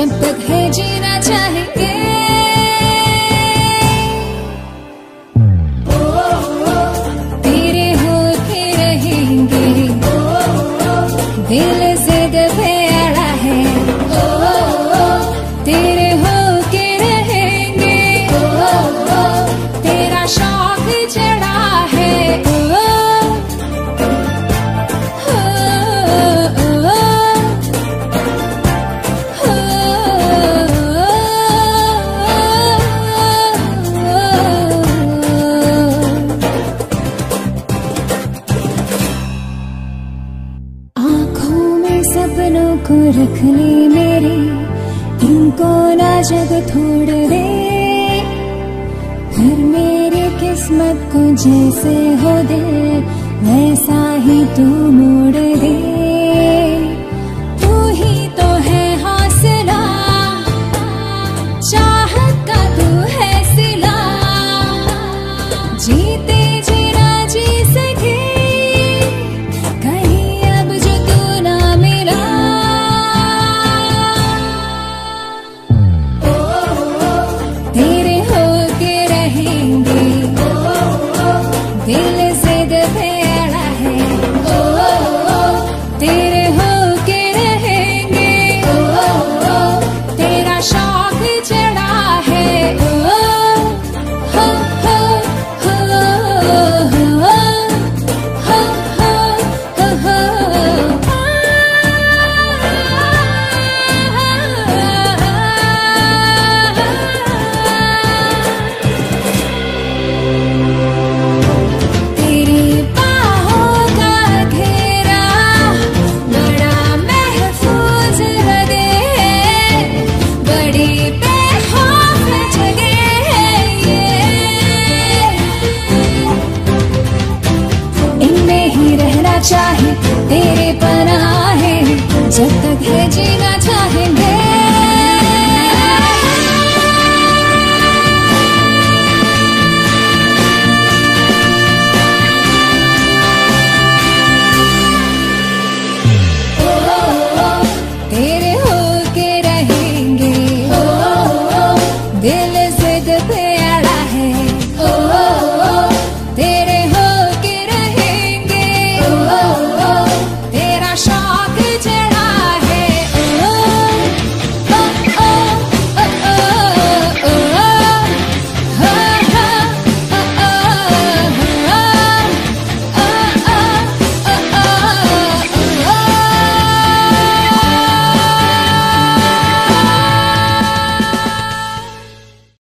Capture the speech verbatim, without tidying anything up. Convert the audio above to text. जब तक है जीना चाहेंगे। ओ, तेरे होके रहेंगे, दिल से दबे अड़ा है। ओ, तेरे होके रहेंगे, तेरा शौक चढ़ा है। ओ, सपनों को रख ले मेरे, इनको ना जग छोड़ दे। फिर मेरी किस्मत को जैसे हो दे, वैसा ही तू मोड़ दे। तू ही तो है हौसला, चाहत का तू है सिला। जीते जी ना जी सके, चाहे तेरे पनाहे, जब तक है जीना चाहेंगे।